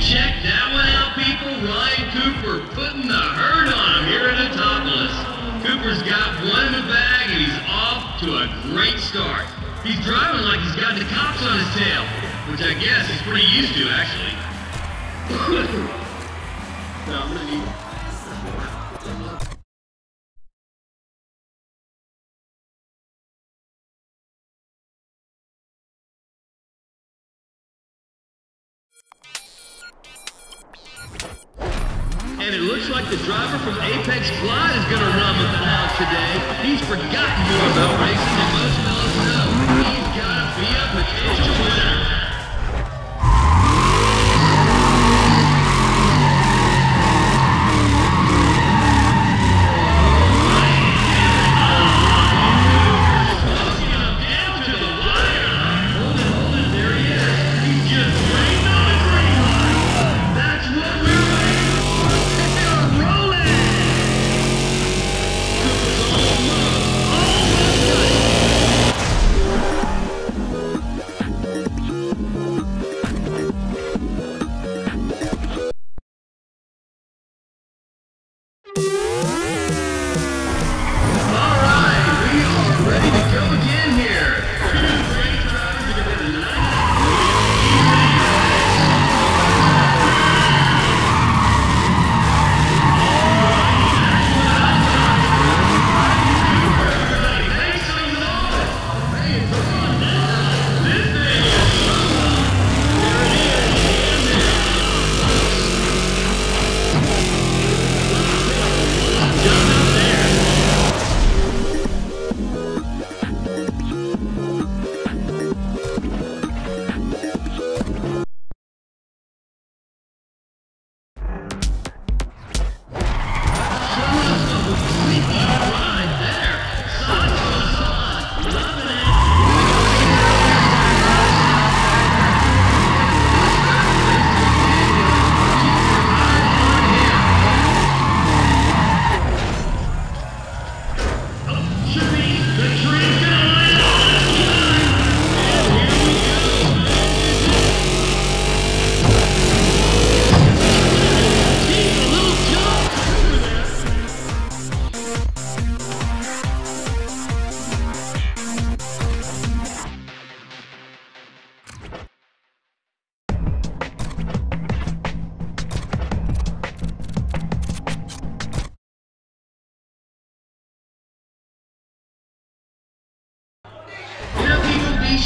check that one out, people. Ryan Cooper putting the hurt on him here at Autopolis. Cooper's got one in the bag, and he's off to a great start. He's driving like he's got the cops on his tail, which I guess he's pretty used to, actually. No, I'm gonna need... And it looks like the driver from Apex Glide is going to run with the house today. He's forgotten more about racing than most fellas know. He's got to be a potential winner.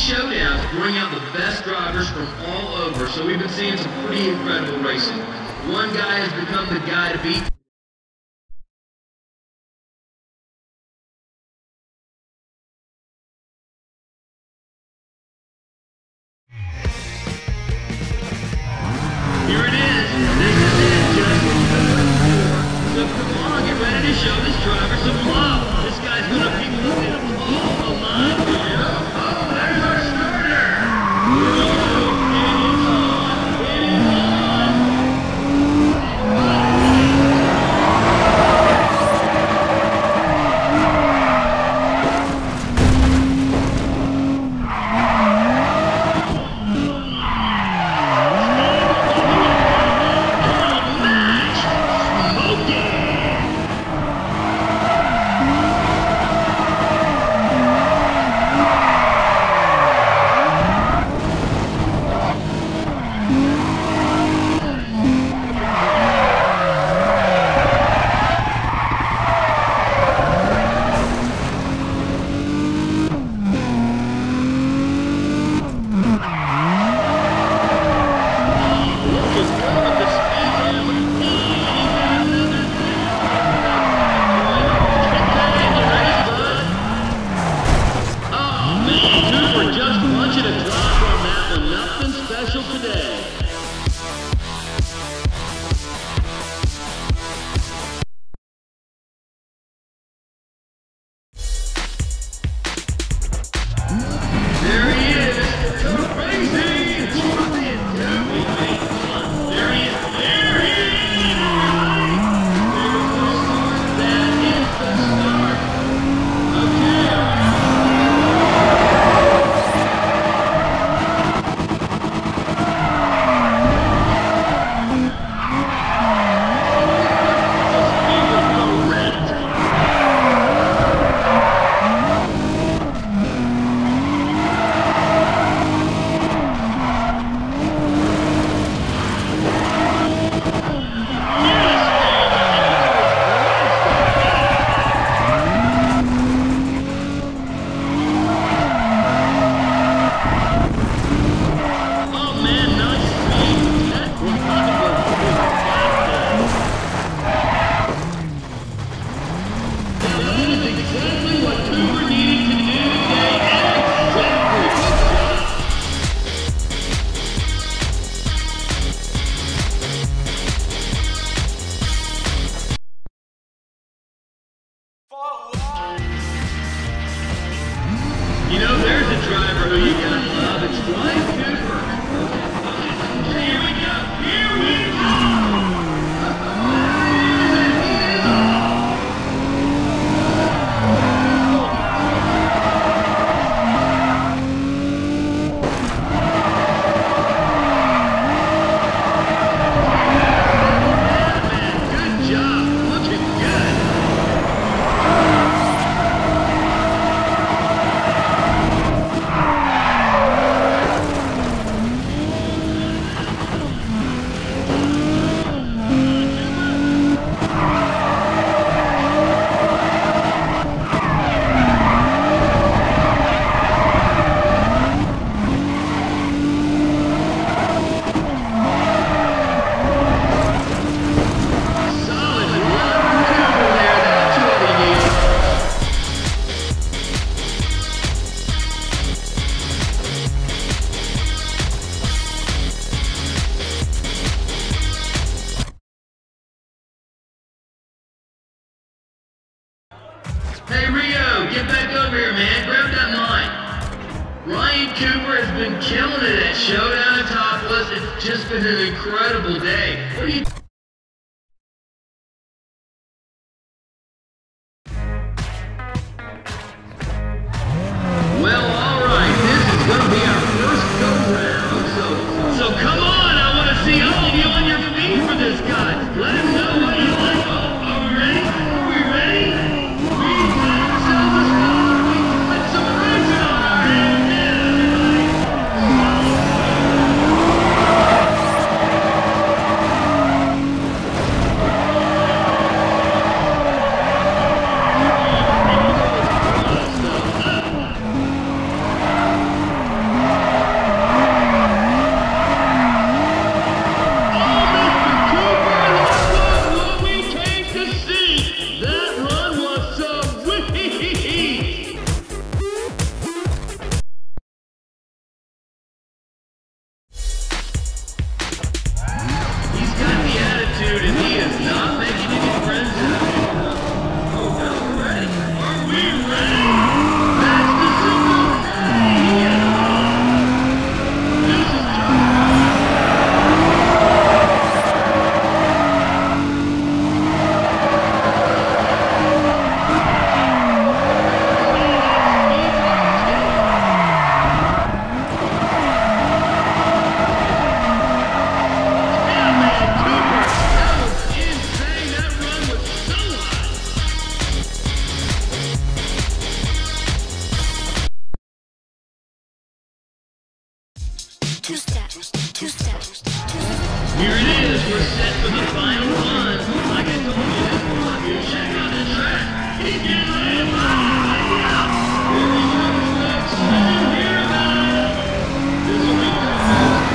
Showdowns bring out the best drivers from all over, so we've been seeing some pretty incredible racing. One guy has become the guy to beat. Here it is. This is it, just so come on, get ready to show this driver some love. This guy's gonna be moving all the line. You know, there's a driver who you gotta love. It's Ryan Cooper. Here we go. Here we go. Hey Rio, get back over here, man. Grab that line. Ryan Cooper has been killing it at Showdown at Autopolis. It's just been an incredible day. What are you? Well, all right. This is going to be our first go round. So come on. I want to see all of you on your feet for this guy. Let him know what you like. Are we ready? Are we ready? Here it is, we're set for the final one. Like I told you, this one, you check out the track. He's getting ready to fly out. Here he comes next, I didn't hear about it. This will be the best.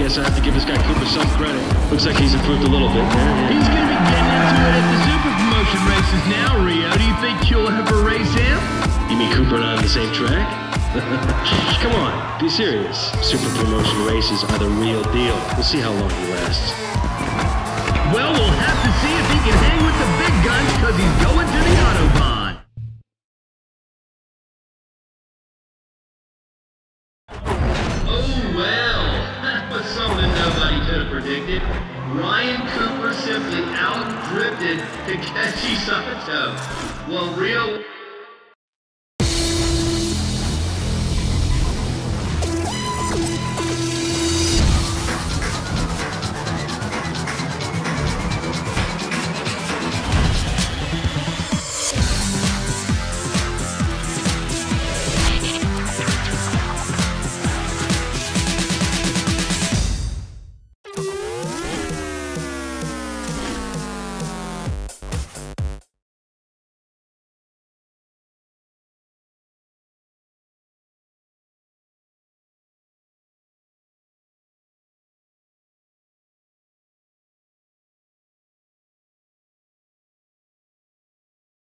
Guess I have to give this guy Cooper some credit. Looks like he's improved a little bit there. He's going to be getting into it at the Super Promotion Races now, Rio. Do you think you'll ever race him? You mean Cooper and I on the same track? Come on, be serious. Super Promotion Races are the real deal. We'll see how long he lasts. Well, we'll have to see if he can hang with the big guns because he's going to the Autobahn. Predicted, Ryan Cooper simply outdrifted Takeshi Saito. Well, real.